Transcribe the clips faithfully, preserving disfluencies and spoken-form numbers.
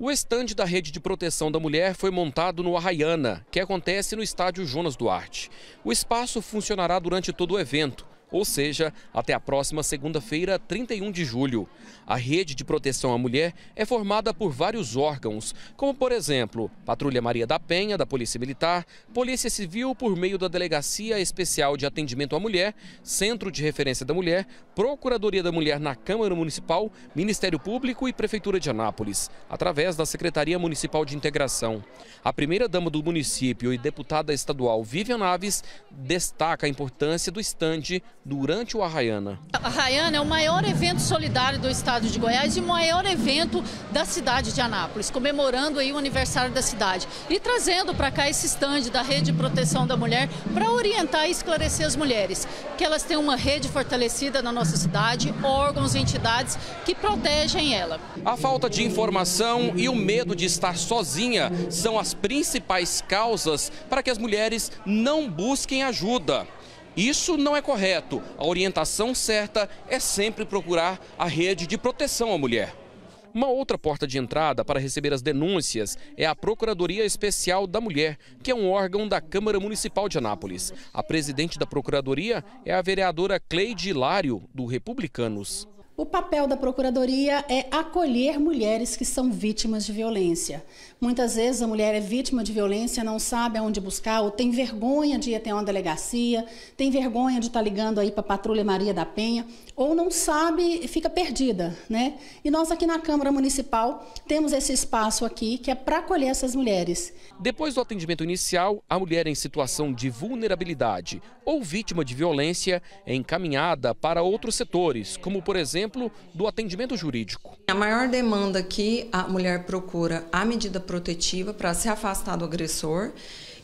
O estande da Rede de Proteção da Mulher foi montado no Arraiana, que acontece no estádio Jonas Duarte. O espaço funcionará durante todo o evento, ou seja, até a próxima segunda-feira, trinta e um de julho. A Rede de Proteção à Mulher é formada por vários órgãos, como, por exemplo, Patrulha Maria da Penha, da Polícia Militar, Polícia Civil por meio da Delegacia Especial de Atendimento à Mulher, Centro de Referência da Mulher, Procuradoria da Mulher na Câmara Municipal, Ministério Público e Prefeitura de Anápolis, através da Secretaria Municipal de Integração. A primeira-dama do município e deputada estadual Vivian Naves destaca a importância do estande durante o Arraiana. A Arraiana é o maior evento solidário do estado de Goiás e o maior evento da cidade de Anápolis, comemorando aí o aniversário da cidade e trazendo para cá esse estande da Rede de Proteção da Mulher para orientar e esclarecer as mulheres, que elas têm uma rede fortalecida na nossa cidade, órgãos e entidades que protegem ela. A falta de informação e o medo de estar sozinha são as principais causas para que as mulheres não busquem ajuda. Isso não é correto. A orientação certa é sempre procurar a Rede de Proteção à Mulher. Uma outra porta de entrada para receber as denúncias é a Procuradoria Especial da Mulher, que é um órgão da Câmara Municipal de Anápolis. A presidente da Procuradoria é a vereadora Cleide Hilário, do Republicanos. O papel da Procuradoria é acolher mulheres que são vítimas de violência. Muitas vezes a mulher é vítima de violência, não sabe aonde buscar, ou tem vergonha de ir até uma delegacia, tem vergonha de estar ligando aí para a Patrulha Maria da Penha, ou não sabe e fica perdida, né? E nós aqui na Câmara Municipal temos esse espaço aqui que é para acolher essas mulheres. Depois do atendimento inicial, a mulher em situação de vulnerabilidade ou vítima de violência é encaminhada para outros setores, como por exemplo, do atendimento jurídico. A maior demanda aqui, a mulher procura a medida protetiva para se afastar do agressor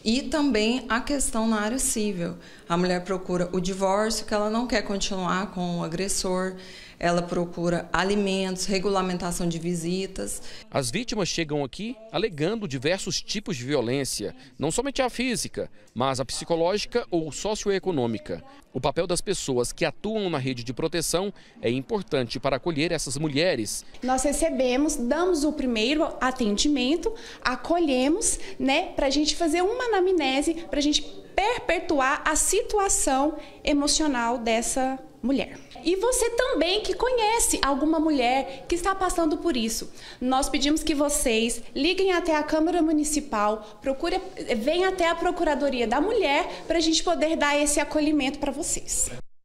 e também a questão na área civil. A mulher procura o divórcio, que ela não quer continuar com o agressor, ela procura alimentos, regulamentação de visitas. As vítimas chegam aqui alegando diversos tipos de violência, não somente a física, mas a psicológica ou socioeconômica. O papel das pessoas que atuam na Rede de Proteção é importante para acolher essas mulheres. Nós recebemos, damos o primeiro atendimento, acolhemos, né, para a gente fazer uma anamnese, para a gente perpetuar a situação emocional dessa mulher. E você também que conhece alguma mulher que está passando por isso, nós pedimos que vocês liguem até a Câmara Municipal, procure, venham até a Procuradoria da Mulher para a gente poder dar esse acolhimento para vocês.